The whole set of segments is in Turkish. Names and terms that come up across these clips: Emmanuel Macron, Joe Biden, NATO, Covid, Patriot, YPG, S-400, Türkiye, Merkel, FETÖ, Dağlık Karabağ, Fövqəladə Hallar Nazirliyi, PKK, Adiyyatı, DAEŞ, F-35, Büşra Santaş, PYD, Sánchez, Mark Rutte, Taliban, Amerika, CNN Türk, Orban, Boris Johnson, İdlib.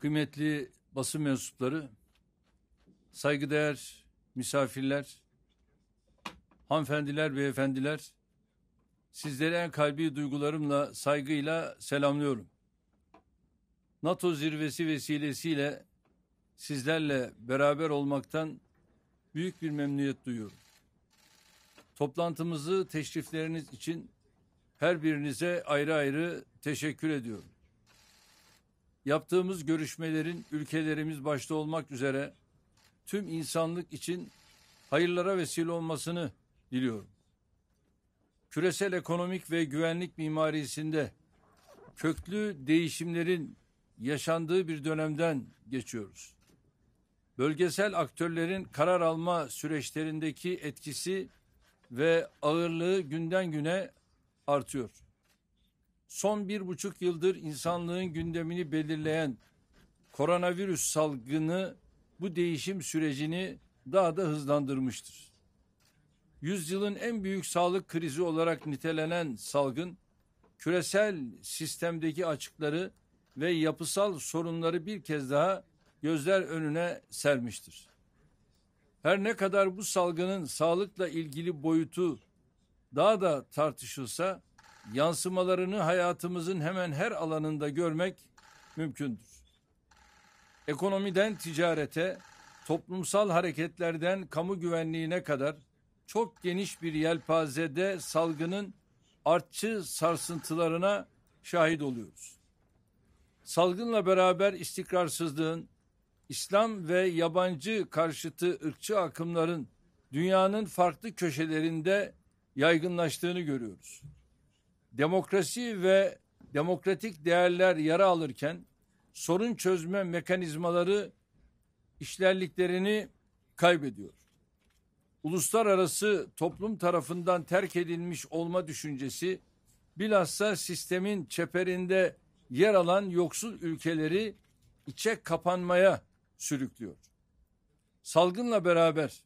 Kıymetli basın mensupları, saygıdeğer misafirler, hanımefendiler, beyefendiler, sizleri en kalbi duygularımla, saygıyla selamlıyorum. NATO zirvesi vesilesiyle sizlerle beraber olmaktan büyük bir memnuniyet duyuyorum. Toplantımızı teşrifleriniz için her birinize ayrı ayrı teşekkür ediyorum. Yaptığımız görüşmelerin ülkelerimiz başta olmak üzere tüm insanlık için hayırlara vesile olmasını diliyorum. Küresel ekonomik ve güvenlik mimarisinde köklü değişimlerin yaşandığı bir dönemden geçiyoruz. Bölgesel aktörlerin karar alma süreçlerindeki etkisi ve ağırlığı günden güne artıyor. Son 1,5 yıldır insanlığın gündemini belirleyen koronavirüs salgını bu değişim sürecini daha da hızlandırmıştır. Yüzyılın en büyük sağlık krizi olarak nitelenen salgın, küresel sistemdeki açıkları ve yapısal sorunları bir kez daha gözler önüne sermiştir. Her ne kadar bu salgının sağlıkla ilgili boyutu daha da tartışılsa, yansımalarını hayatımızın hemen her alanında görmek mümkündür. Ekonomiden ticarete, toplumsal hareketlerden kamu güvenliğine kadar çok geniş bir yelpazede salgının artçı sarsıntılarına şahit oluyoruz. Salgınla beraber istikrarsızlığın, İslam ve yabancı karşıtı ırkçı akımların dünyanın farklı köşelerinde yaygınlaştığını görüyoruz. Demokrasi ve demokratik değerler yara alırken sorun çözme mekanizmaları işlerliklerini kaybediyor. Uluslararası toplum tarafından terk edilmiş olma düşüncesi bilhassa sistemin çeperinde yer alan yoksul ülkeleri içe kapanmaya sürüklüyor. Salgınla beraber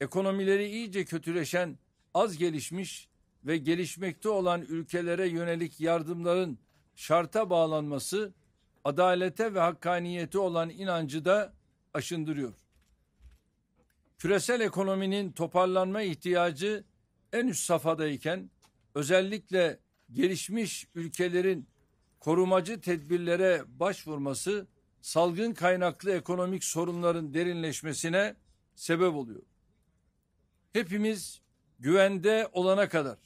ekonomileri iyice kötüleşen az gelişmiş ve gelişmekte olan ülkelere yönelik yardımların şarta bağlanması, adalete ve hakkaniyete olan inancı da aşındırıyor. Küresel ekonominin toparlanma ihtiyacı en üst safhadayken, özellikle gelişmiş ülkelerin korumacı tedbirlere başvurması, salgın kaynaklı ekonomik sorunların derinleşmesine sebep oluyor. Hepimiz güvende olana kadar,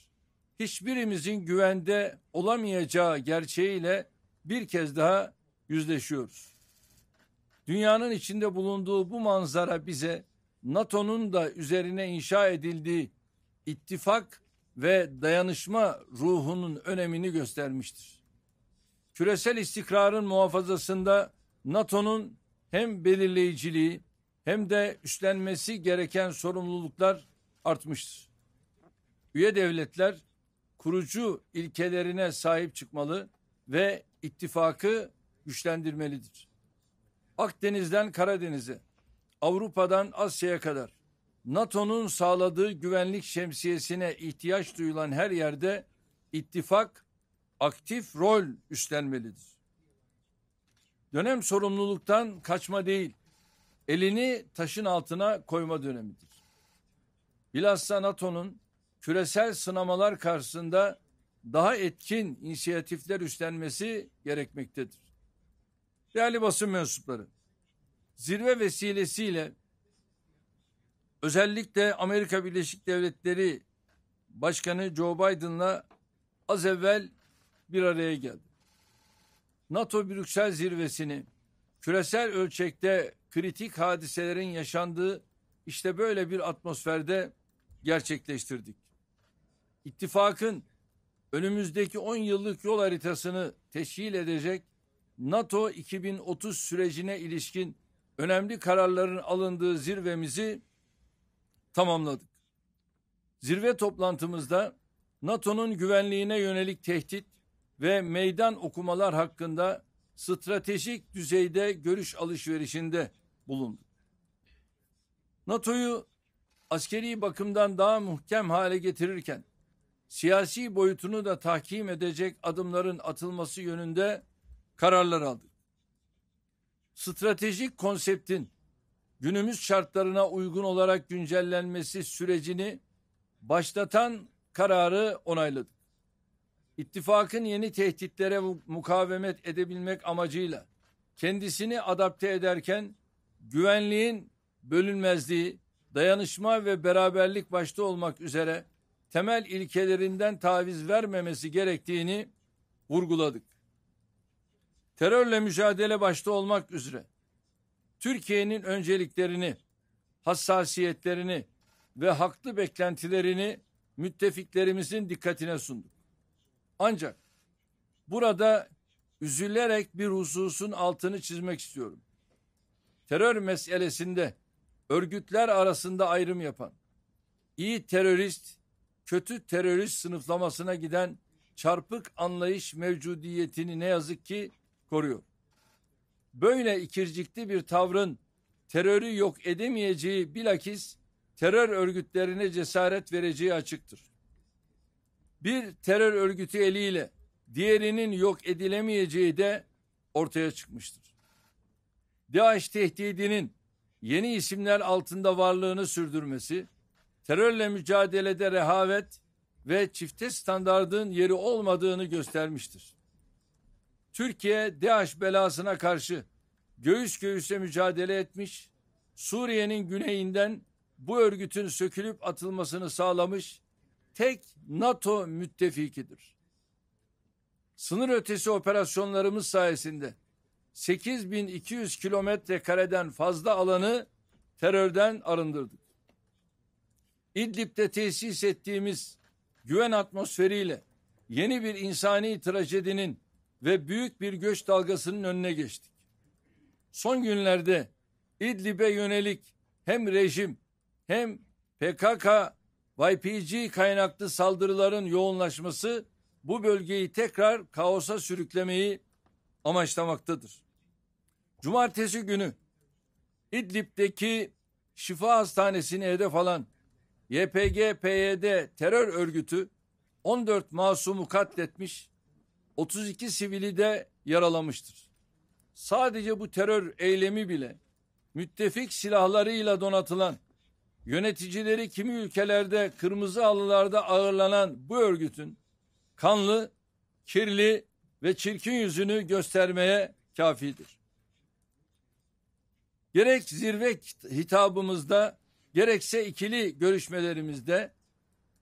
hiçbirimizin güvende olamayacağı gerçeğiyle bir kez daha yüzleşiyoruz. Dünyanın içinde bulunduğu bu manzara bize NATO'nun da üzerine inşa edildiği ittifak ve dayanışma ruhunun önemini göstermiştir. Küresel istikrarın muhafazasında NATO'nun hem belirleyiciliği hem de üstlenmesi gereken sorumluluklar artmıştır. Üye devletler kurucu ilkelerine sahip çıkmalı ve ittifakı güçlendirmelidir. Akdeniz'den Karadeniz'e, Avrupa'dan Asya'ya kadar NATO'nun sağladığı güvenlik şemsiyesine ihtiyaç duyulan her yerde ittifak aktif rol üstlenmelidir. Dönem sorumluluktan kaçma değil, elini taşın altına koyma dönemidir. Bilhassa NATO'nun küresel sınamalar karşısında daha etkin inisiyatifler üstlenmesi gerekmektedir. Değerli basın mensupları, zirve vesilesiyle özellikle Amerika Birleşik Devletleri Başkanı Joe Biden'la az evvel bir araya geldi. NATO Brüksel zirvesini küresel ölçekte kritik hadiselerin yaşandığı işte böyle bir atmosferde gerçekleştirdik. İttifakın önümüzdeki 10 yıllık yol haritasını teşkil edecek NATO 2030 sürecine ilişkin önemli kararların alındığı zirvemizi tamamladık. Zirve toplantımızda NATO'nun güvenliğine yönelik tehdit ve meydan okumalar hakkında stratejik düzeyde görüş alışverişinde bulunduk. NATO'yu askeri bakımdan daha muhkem hale getirirken, siyasi boyutunu da tahkim edecek adımların atılması yönünde kararlar aldık. stratejik konseptin günümüz şartlarına uygun olarak güncellenmesi sürecini başlatan kararı onayladık. İttifakın yeni tehditlere mukavemet edebilmek amacıyla kendisini adapte ederken güvenliğin bölünmezliği, dayanışma ve beraberlik başta olmak üzere temel ilkelerinden taviz vermemesi gerektiğini vurguladık. Terörle mücadele başta olmak üzere Türkiye'nin önceliklerini, hassasiyetlerini ve haklı beklentilerini müttefiklerimizin dikkatine sunduk. Ancak burada üzülerek bir hususun altını çizmek istiyorum. Terör meselesinde örgütler arasında ayrım yapan, iyi terörist, kötü terörist sınıflamasına giden çarpık anlayış mevcudiyetini ne yazık ki koruyor. Böyle ikircikli bir tavrın terörü yok edemeyeceği bilakis terör örgütlerine cesaret vereceği açıktır. Bir terör örgütü eliyle diğerinin yok edilemeyeceği de ortaya çıkmıştır. DAEŞ tehdidinin yeni isimler altında varlığını sürdürmesi, terörle mücadelede rehavet ve çifte standardın yeri olmadığını göstermiştir. Türkiye DAEŞ belasına karşı göğüs göğüse mücadele etmiş, Suriye'nin güneyinden bu örgütün sökülüp atılmasını sağlamış tek NATO müttefikidir. Sınır ötesi operasyonlarımız sayesinde 8.200 kilometre kareden fazla alanı terörden arındırdık. İdlib'de tesis ettiğimiz güven atmosferiyle yeni bir insani trajedinin ve büyük bir göç dalgasının önüne geçtik. Son günlerde İdlib'e yönelik hem rejim hem PKK, YPG kaynaklı saldırıların yoğunlaşması bu bölgeyi tekrar kaosa sürüklemeyi amaçlamaktadır. Cumartesi günü İdlib'deki Şifa Hastanesi'ni hedef alan YPG-PYD terör örgütü 14 masumu katletmiş, 32 sivili de yaralamıştır. Sadece bu terör eylemi bile müttefik silahlarıyla donatılan, yöneticileri kimi ülkelerde kırmızı halılarda ağırlanan bu örgütün kanlı, kirli ve çirkin yüzünü göstermeye kafidir. Gerek zirve hitabımızda, gerekse ikili görüşmelerimizde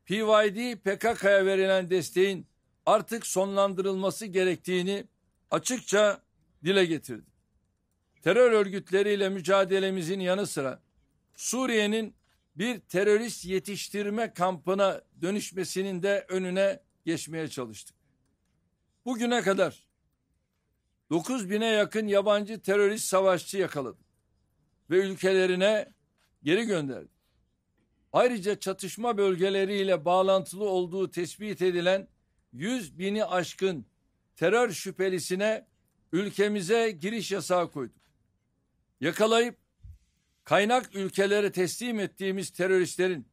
PYD PKK'ya verilen desteğin artık sonlandırılması gerektiğini açıkça dile getirdi. Terör örgütleriyle mücadelemizin yanı sıra Suriye'nin bir terörist yetiştirme kampına dönüşmesinin de önüne geçmeye çalıştık. Bugüne kadar 9.000'e yakın yabancı terörist savaşçı yakaladık ve ülkelerine geri gönderdik. Ayrıca çatışma bölgeleriyle bağlantılı olduğu tespit edilen 100.000'i aşkın terör şüphelisine ülkemize giriş yasağı koyduk. Yakalayıp kaynak ülkelere teslim ettiğimiz teröristlerin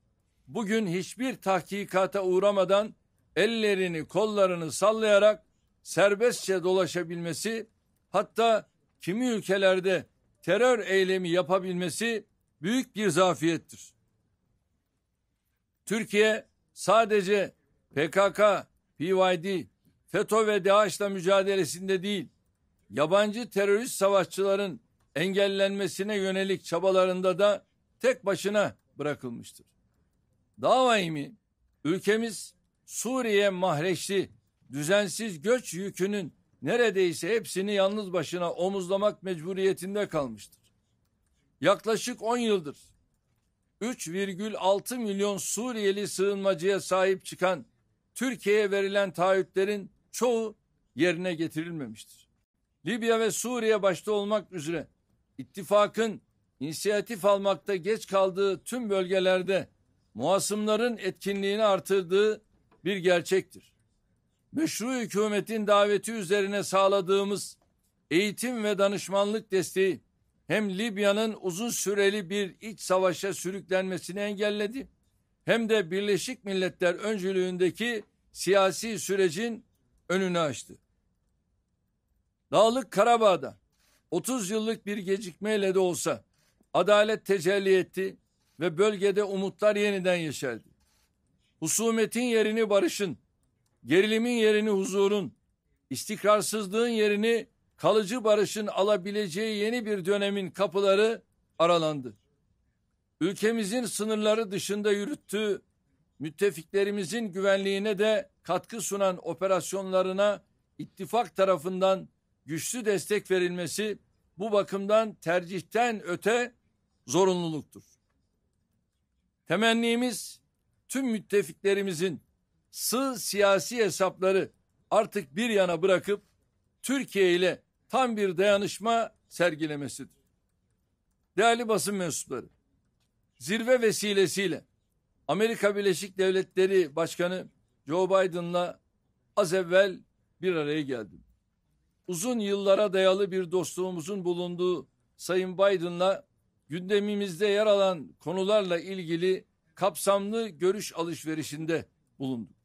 bugün hiçbir tahkikata uğramadan ellerini kollarını sallayarak serbestçe dolaşabilmesi, hatta kimi ülkelerde terör eylemi yapabilmesi büyük bir zafiyettir. Türkiye sadece PKK, PYD, FETÖ ve DAEŞ'le mücadelesinde değil, yabancı terörist savaşçıların engellenmesine yönelik çabalarında da tek başına bırakılmıştır. Daha vahimi, ülkemiz Suriye mahreçli düzensiz göç yükünün neredeyse hepsini yalnız başına omuzlamak mecburiyetinde kalmıştır. Yaklaşık 10 yıldır 3,6 milyon Suriyeli sığınmacıya sahip çıkan Türkiye'ye verilen taahhütlerin çoğu yerine getirilmemiştir. Libya ve Suriye başta olmak üzere ittifakın inisiyatif almakta geç kaldığı tüm bölgelerde muhasımların etkinliğini artırdığı bir gerçektir. Meşru hükümetin daveti üzerine sağladığımız eğitim ve danışmanlık desteği hem Libya'nın uzun süreli bir iç savaşa sürüklenmesini engelledi, hem de Birleşik Milletler öncülüğündeki siyasi sürecin önünü açtı. Dağlık Karabağ'da 30 yıllık bir gecikmeyle de olsa adalet tecelli etti ve bölgede umutlar yeniden yeşerdi. Husumetin yerini barışın, gerilimin yerini huzurun, istikrarsızlığın yerini kalıcı barışın alabileceği yeni bir dönemin kapıları aralandı. Ülkemizin sınırları dışında yürüttüğü, müttefiklerimizin güvenliğine de katkı sunan operasyonlarına ittifak tarafından güçlü destek verilmesi bu bakımdan tercihten öte zorunluluktur. Temennimiz tüm müttefiklerimizin sığ siyasi hesapları artık bir yana bırakıp Türkiye ile tam bir dayanışma sergilemesidir. Değerli basın mensupları, zirve vesilesiyle Amerika Birleşik Devletleri Başkanı Joe Biden'la az evvel bir araya geldim. Uzun yıllara dayalı bir dostluğumuzun bulunduğu Sayın Biden'la gündemimizde yer alan konularla ilgili kapsamlı görüş alışverişinde bulunduk.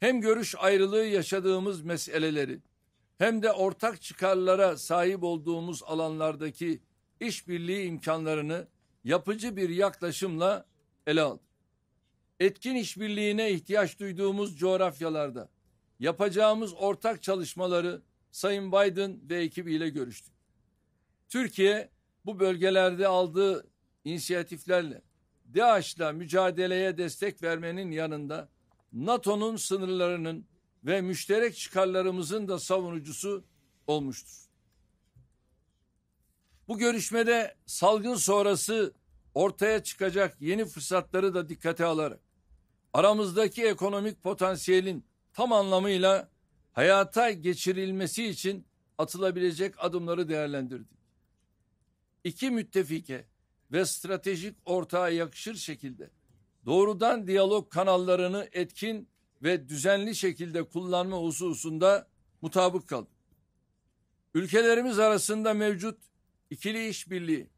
Hem görüş ayrılığı yaşadığımız meseleleri hem de ortak çıkarlara sahip olduğumuz alanlardaki işbirliği imkanlarını yapıcı bir yaklaşımla ele aldık. Etkin işbirliğine ihtiyaç duyduğumuz coğrafyalarda yapacağımız ortak çalışmaları Sayın Biden ve ekibiyle görüştük. Türkiye bu bölgelerde aldığı inisiyatiflerle DAEŞ'le mücadeleye destek vermenin yanında NATO'nun sınırlarının ve müşterek çıkarlarımızın da savunucusu olmuştur. Bu görüşmede salgın sonrası ortaya çıkacak yeni fırsatları da dikkate alarak aramızdaki ekonomik potansiyelin tam anlamıyla hayata geçirilmesi için atılabilecek adımları değerlendirdik. İki müttefike ve stratejik ortağa yakışır şekilde doğrudan diyalog kanallarını etkin ve düzenli şekilde kullanma hususunda mutabık kaldık. Ülkelerimiz arasında mevcut ikili işbirliği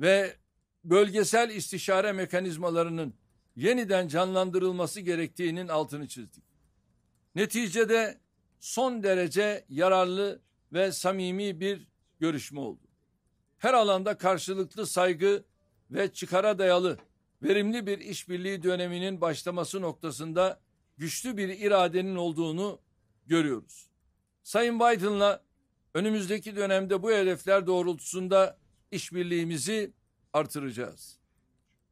ve bölgesel istişare mekanizmalarının yeniden canlandırılması gerektiğinin altını çizdik. Neticede son derece yararlı ve samimi bir görüşme oldu. Her alanda karşılıklı saygı ve çıkara dayalı verimli bir işbirliği döneminin başlaması noktasında güçlü bir iradenin olduğunu görüyoruz. Sayın Biden'la önümüzdeki dönemde bu hedefler doğrultusunda işbirliğimizi artıracağız.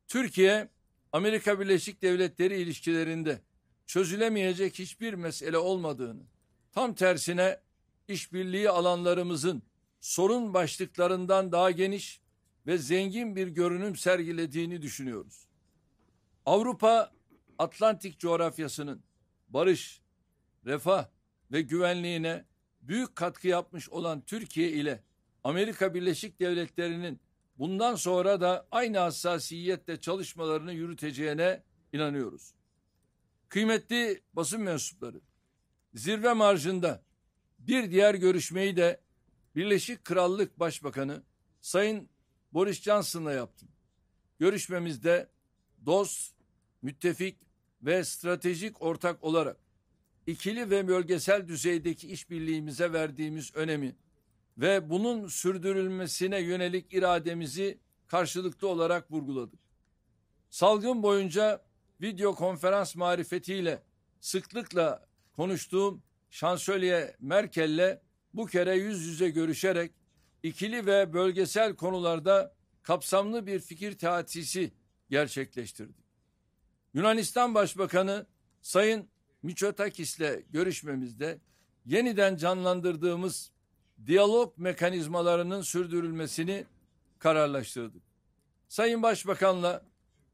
Türkiye, Amerika Birleşik Devletleri ilişkilerinde çözülemeyecek hiçbir mesele olmadığını, tam tersine işbirliği alanlarımızın sorun başlıklarından daha geniş ve zengin bir görünüm sergilediğini düşünüyoruz. Avrupa, Atlantik coğrafyasının barış, refah ve güvenliğine büyük katkı yapmış olan Türkiye ile Amerika Birleşik Devletleri'nin bundan sonra da aynı hassasiyetle çalışmalarını yürüteceğine inanıyoruz. Kıymetli basın mensupları, zirve marjında bir diğer görüşmeyi de Birleşik Krallık Başbakanı Sayın Boris Johnson'la yaptım. Görüşmemizde dost, müttefik ve stratejik ortak olarak ikili ve bölgesel düzeydeki işbirliğimize verdiğimiz önemi ve bunun sürdürülmesine yönelik irademizi karşılıklı olarak vurguladık. Salgın boyunca video konferans marifetiyle sıklıkla konuştuğum Şansölye Merkel'le bu kere yüz yüze görüşerek ikili ve bölgesel konularda kapsamlı bir fikir teatisi gerçekleştirdik. Yunanistan Başbakanı Sayın Mitsotakis'le görüşmemizde yeniden canlandırdığımız diyalog mekanizmalarının sürdürülmesini kararlaştırdık. Sayın Başbakan'la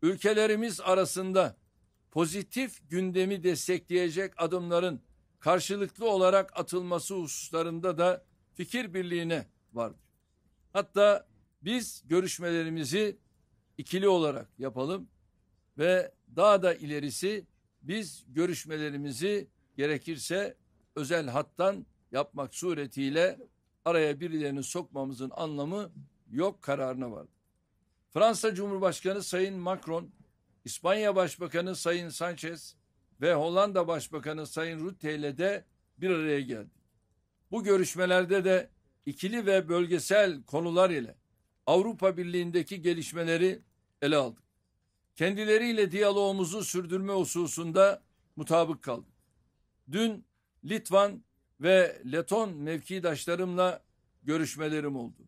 ülkelerimiz arasında pozitif gündemi destekleyecek adımların karşılıklı olarak atılması hususlarında da fikir birliğine vardı. Hatta biz görüşmelerimizi ikili olarak yapalım ve daha da ilerisi biz görüşmelerimizi gerekirse özel hattan yapmak suretiyle araya birilerini sokmamızın anlamı yok kararına vardı. Fransa Cumhurbaşkanı Sayın Macron, İspanya Başbakanı Sayın Sánchez ve Hollanda Başbakanı Sayın Rutte ile de bir araya geldi. Bu görüşmelerde de ikili ve bölgesel konular ile Avrupa Birliği'ndeki gelişmeleri ele aldık. Kendileriyle diyalogumuzu sürdürme hususunda mutabık kaldık. Dün Litvan ve Leton mevkidaşlarımla görüşmelerim oldu.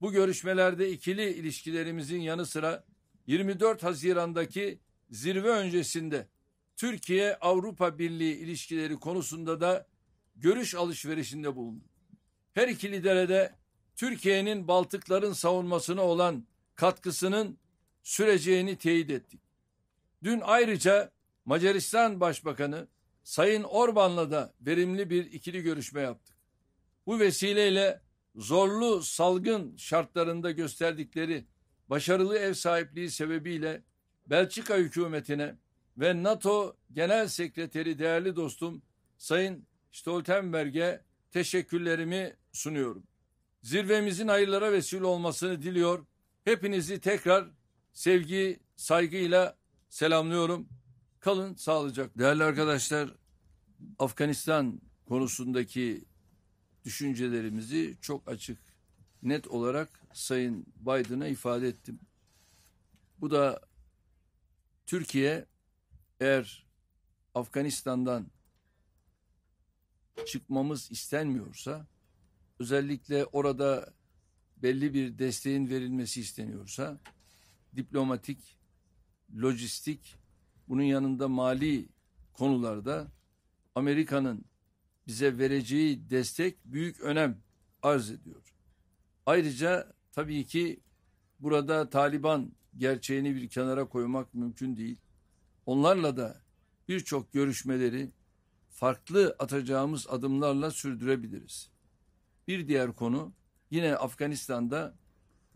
Bu görüşmelerde ikili ilişkilerimizin yanı sıra 24 Haziran'daki zirve öncesinde Türkiye-Avrupa Birliği ilişkileri konusunda da görüş alışverişinde bulundu. Her iki lidere de Türkiye'nin Baltıkların savunmasına olan katkısının süreceğini teyit ettik. Dün ayrıca Macaristan Başbakanı Sayın Orban'la da verimli bir ikili görüşme yaptık. Bu vesileyle zorlu salgın şartlarında gösterdikleri başarılı ev sahipliği sebebiyle Belçika hükümetine ve NATO Genel Sekreteri değerli dostum Sayın Stoltenberg'e teşekkürlerimi sunuyorum. Zirvemizin hayırlara vesile olmasını diliyor. Hepinizi tekrar sevgi, saygıyla selamlıyorum. Kalın sağlıcakla. Değerli arkadaşlar, Afganistan konusundaki düşüncelerimizi çok açık, net olarak Sayın Biden'a ifade ettim. Bu da Türkiye eğer Afganistan'dan çıkmamız istenmiyorsa, özellikle orada belli bir desteğin verilmesi isteniyorsa, diplomatik, lojistik, bunun yanında mali konularda Amerika'nın bize vereceği destek büyük önem arz ediyor. Ayrıca tabii ki burada Taliban gerçeğini bir kenara koymak mümkün değil. Onlarla da birçok görüşmeleri farklı atacağımız adımlarla sürdürebiliriz. Bir diğer konu, yine Afganistan'da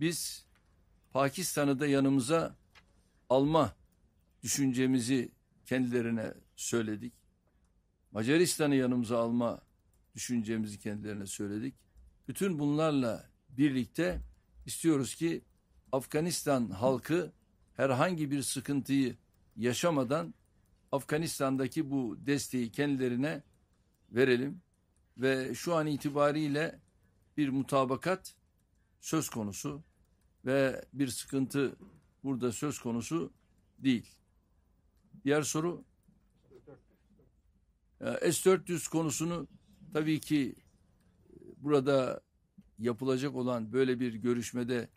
biz Pakistan'ı da yanımıza alma düşüncemizi kendilerine söyledik. Macaristan'ı yanımıza alma düşüncemizi kendilerine söyledik. Bütün bunlarla birlikte istiyoruz ki Afganistan halkı herhangi bir sıkıntıyı yaşamadan Afganistan'daki bu desteği kendilerine verelim ve şu an itibariyle bir mutabakat söz konusu ve bir sıkıntı burada söz konusu değil. Diğer soru, S-400 konusunu tabii ki burada yapılacak olan böyle bir görüşmede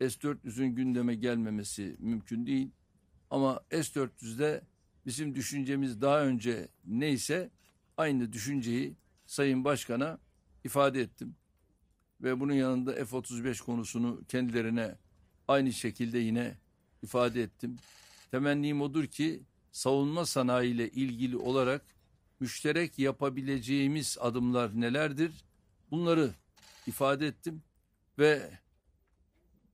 S-400'ün gündeme gelmemesi mümkün değil. Ama S-400'de bizim düşüncemiz daha önce neyse aynı düşünceyi Sayın Başkan'a ifade ettim. Ve bunun yanında F-35 konusunu kendilerine aynı şekilde yine ifade ettim. Temennim odur ki savunma sanayiyle ilgili olarak müşterek yapabileceğimiz adımlar nelerdir? Bunları ifade ettim ve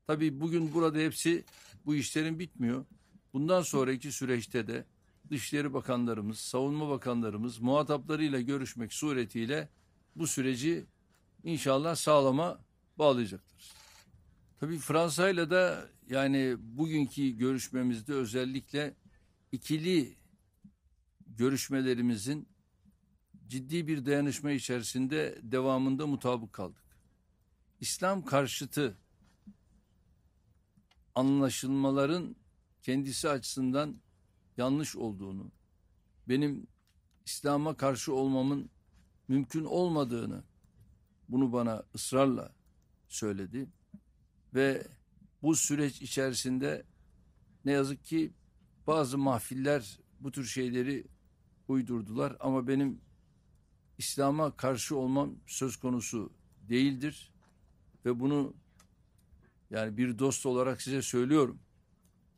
tabii bugün burada hepsi, bu işlerin bitmiyor. Bundan sonraki süreçte de Dışişleri Bakanlarımız, Savunma Bakanlarımız muhataplarıyla görüşmek suretiyle bu süreci inşallah sağlama bağlayacaktır. Tabii Fransa'yla da yani bugünkü görüşmemizde özellikle ikili görüşmelerimizin ciddi bir dayanışma içerisinde devamında mutabık kaldık. İslam karşıtı anlaşılmaların kendisi açısından yanlış olduğunu, benim İslam'a karşı olmamın mümkün olmadığını, bunu bana ısrarla söyledi ve bu süreç içerisinde ne yazık ki bazı mahfiller bu tür şeyleri uydurdular ama benim İslam'a karşı olmam söz konusu değildir ve bunu yani bir dost olarak size söylüyorum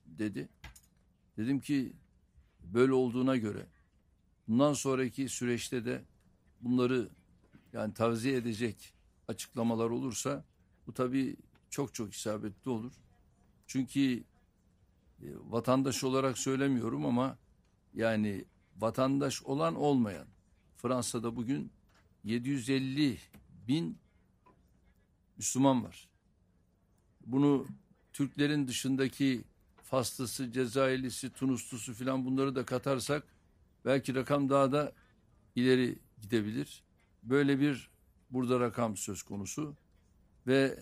dedi. Dedim ki böyle olduğuna göre bundan sonraki süreçte de bunları yani tavsiye edecek açıklamalar olursa bu tabii çok çok isabetli olur. Çünkü vatandaş olarak söylemiyorum ama yani vatandaş olan olmayan, Fransa'da bugün 750.000 Müslüman var. Bunu Türklerin dışındaki Faslısı, Cezayirlisi, Tunuslusu filan bunları da katarsak belki rakam daha da ileri gidebilir. Böyle bir burada rakam söz konusu. ve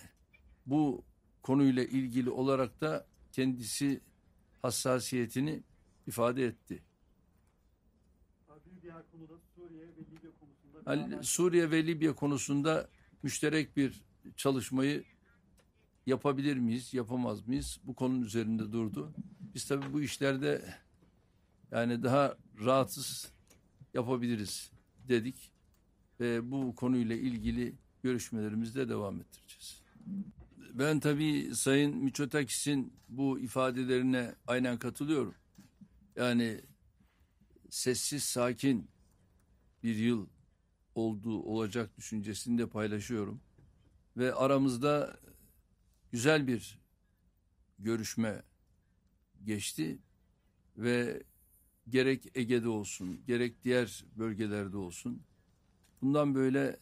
bu konuyla ilgili olarak da kendisi hassasiyetini ifade etti. Suriye ve Libya konusunda müşterek bir çalışmayı yapabilir miyiz, yapamaz mıyız? Bu konunun üzerinde durdu. Biz tabii bu işlerde yani daha rahatsız yapabiliriz dedik ve bu konuyla ilgili görüşmelerimizi de devam ettireceğiz. Ben tabii Sayın Miçotakis'in bu ifadelerine aynen katılıyorum. Yani sessiz sakin bir yıl olacak düşüncesini de paylaşıyorum. Ve aramızda güzel bir görüşme geçti ve gerek Ege'de olsun, gerek diğer bölgelerde olsun. Bundan böyle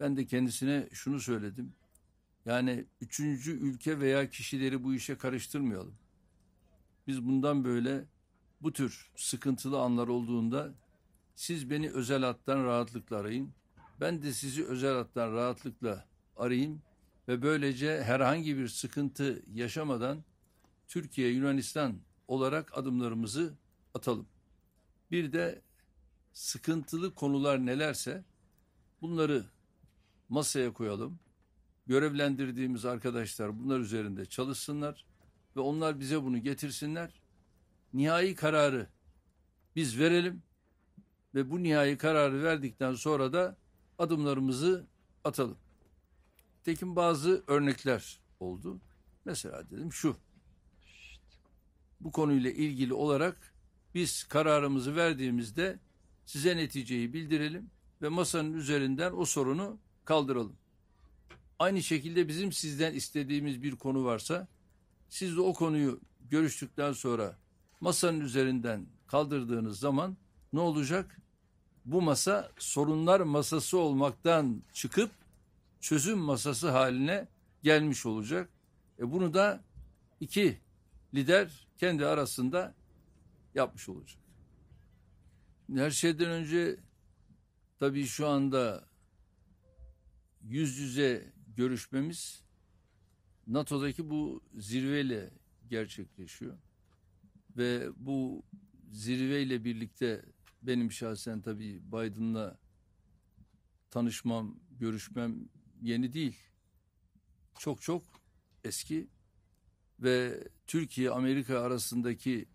ben de kendisine şunu söyledim. Yani üçüncü ülke veya kişileri bu işe karıştırmayalım. Biz bundan böyle bu tür sıkıntılı anlar olduğunda siz beni özel hattan rahatlıkla arayın. Ben de sizi özel hattan rahatlıkla arayayım ve böylece herhangi bir sıkıntı yaşamadan Türkiye, Yunanistan olarak adımlarımızı atalım. Bir de sıkıntılı konular nelerse bunları masaya koyalım. Görevlendirdiğimiz arkadaşlar bunlar üzerinde çalışsınlar ve onlar bize bunu getirsinler. Nihai kararı biz verelim ve bu nihai kararı verdikten sonra da adımlarımızı atalım. Tekin bazı örnekler oldu. Mesela dedim şu, bu konuyla ilgili olarak biz kararımızı verdiğimizde size neticeyi bildirelim ve masanın üzerinden o sorunu kaldıralım. Aynı şekilde bizim sizden istediğimiz bir konu varsa siz de o konuyu görüştükten sonra masanın üzerinden kaldırdığınız zaman ne olacak? Bu masa sorunlar masası olmaktan çıkıp çözüm masası haline gelmiş olacak. Bunu da iki lider kendi arasında yapmış olacak. Her şeyden önce tabii şu anda yüz yüze görüşmemiz NATO'daki bu zirveyle gerçekleşiyor. Ve bu zirveyle birlikte benim şahsen tabii Biden'la tanışmam, görüşmem yeni değil. Çok çok eski ve Türkiye-Amerika arasındaki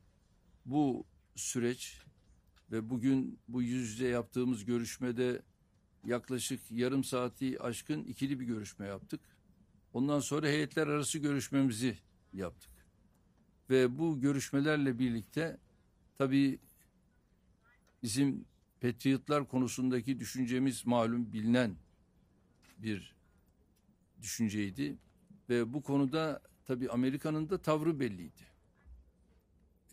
bu süreç ve bugün bu yüz yüze yaptığımız görüşmede yaklaşık yarım saati aşkın ikili bir görüşme yaptık. Ondan sonra heyetler arası görüşmemizi yaptık. Ve bu görüşmelerle birlikte tabii bizim Patriotlar konusundaki düşüncemiz malum bilinen bir düşünceydi. Ve bu konuda tabii Amerika'nın da tavrı belliydi.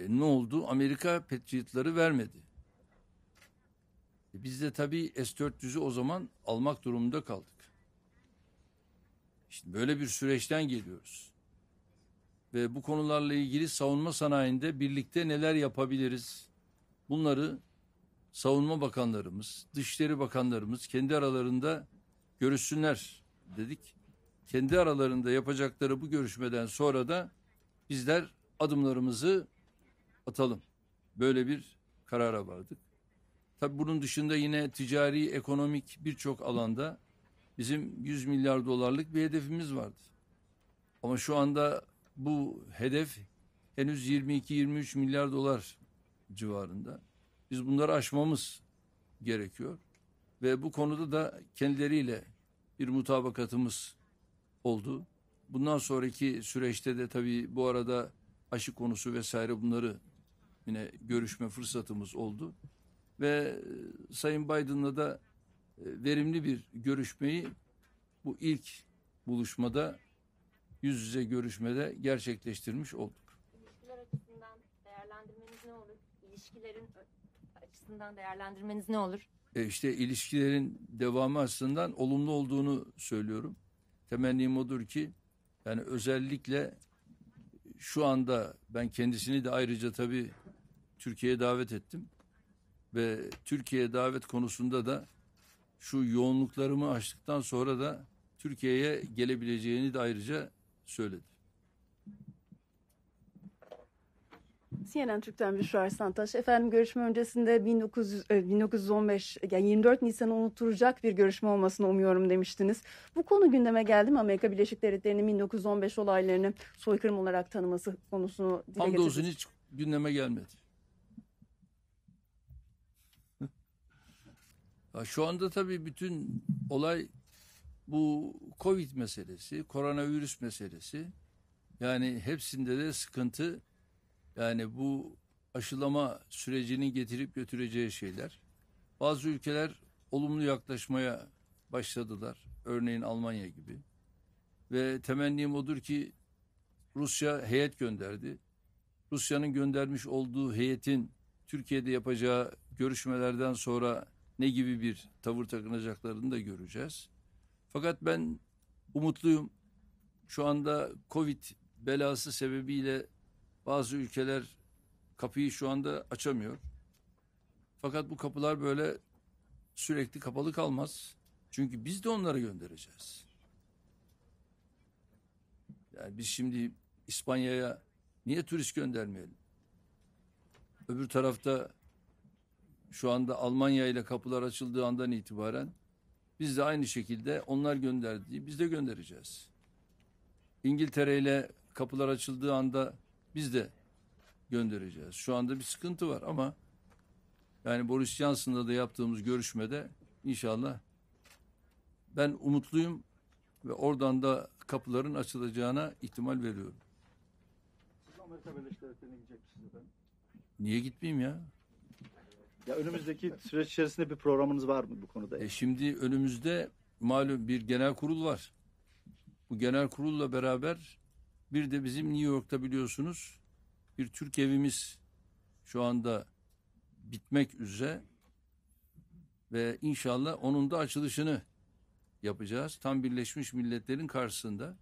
Ne oldu? Amerika Patriotları vermedi. Biz de tabii S-400'ü o zaman almak durumunda kaldık. İşte böyle bir süreçten geliyoruz. Ve bu konularla ilgili savunma sanayinde birlikte neler yapabiliriz? Bunları savunma bakanlarımız, dışişleri bakanlarımız kendi aralarında görüşsünler dedik. Kendi aralarında yapacakları bu görüşmeden sonra da bizler adımlarımızı atalım. Böyle bir karara vardık. Tabii bunun dışında yine ticari, ekonomik birçok alanda bizim 100 milyar dolarlık bir hedefimiz vardı. Ama şu anda bu hedef henüz 22-23 milyar dolar civarında. Biz bunları aşmamız gerekiyor. Ve bu konuda da kendileriyle bir mutabakatımız oldu. Bundan sonraki süreçte de tabii bu arada aşı konusu vesaire bunları yine görüşme fırsatımız oldu. Ve Sayın Biden'la da verimli bir görüşmeyi bu ilk buluşmada, yüz yüze görüşmede gerçekleştirmiş olduk. İlişkilerin açısından değerlendirmeniz ne olur? İşte ilişkilerin devamı açısından olumlu olduğunu söylüyorum. Temennim odur ki yani özellikle şu anda ben kendisini de ayrıca tabii Türkiye'ye davet ettim. Ve Türkiye'ye davet konusunda da şu yoğunluklarımı aştıktan sonra da Türkiye'ye gelebileceğini de ayrıca söyledi. CNN Türk'ten Büşra Santaş. Efendim, görüşme öncesinde 1915 yani 24 Nisan'ı unutturacak bir görüşme olmasını umuyorum demiştiniz. Bu konu gündeme geldi mi? Amerika Birleşik Devletleri'nin 1915 olaylarını soykırım olarak tanıması konusunu dile getirdiniz. Hamdolsun hiç gündeme gelmedi. Ya şu anda tabii bütün olay bu Covid meselesi, koronavirüs meselesi. Yani hepsinde de sıkıntı. Yani bu aşılama sürecinin getirip götüreceği şeyler. Bazı ülkeler olumlu yaklaşmaya başladılar. Örneğin Almanya gibi. Ve temennim odur ki Rusya heyet gönderdi. Rusya'nın göndermiş olduğu heyetin Türkiye'de yapacağı görüşmelerden sonra ne gibi bir tavır takınacaklarını da göreceğiz. Fakat ben umutluyum. Şu anda Covid belası sebebiyle bazı ülkeler kapıyı şu anda açamıyor. Fakat bu kapılar böyle sürekli kapalı kalmaz. Çünkü biz de onlara göndereceğiz. Yani biz şimdi İspanya'ya niye turist göndermeyelim? Öbür tarafta şu anda Almanya ile kapılar açıldığı andan itibaren biz de aynı şekilde onlar gönderdiği biz de göndereceğiz. İngiltere ile kapılar açıldığı anda biz de göndereceğiz. Şu anda bir sıkıntı var ama yani Boris Johnson'la da yaptığımız görüşmede inşallah ben umutluyum ve oradan da kapıların açılacağına ihtimal veriyorum. Siz Amerika Birleşik Devletleri'ne gidecek misiniz efendim? Niye gitmeyeyim ya? Ya önümüzdeki süreç içerisinde bir programınız var mı bu konuda? Şimdi önümüzde malum bir genel kurul var. Bu genel kurulla beraber bir de bizim New York'ta biliyorsunuz bir Türk evimiz şu anda bitmek üzere ve inşallah onun da açılışını yapacağız. Tam Birleşmiş Milletler'in karşısında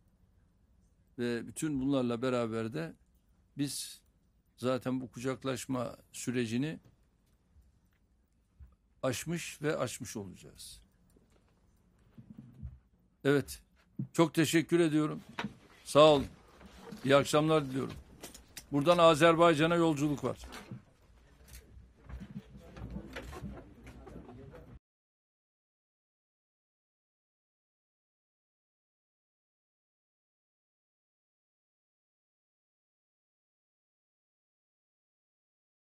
ve bütün bunlarla beraber de biz zaten bu kucaklaşma sürecini aşmış ve açmış olacağız. Evet, çok teşekkür ediyorum. Sağ olun. İyi akşamlar diliyorum. Buradan Azerbaycan'a yolculuk var.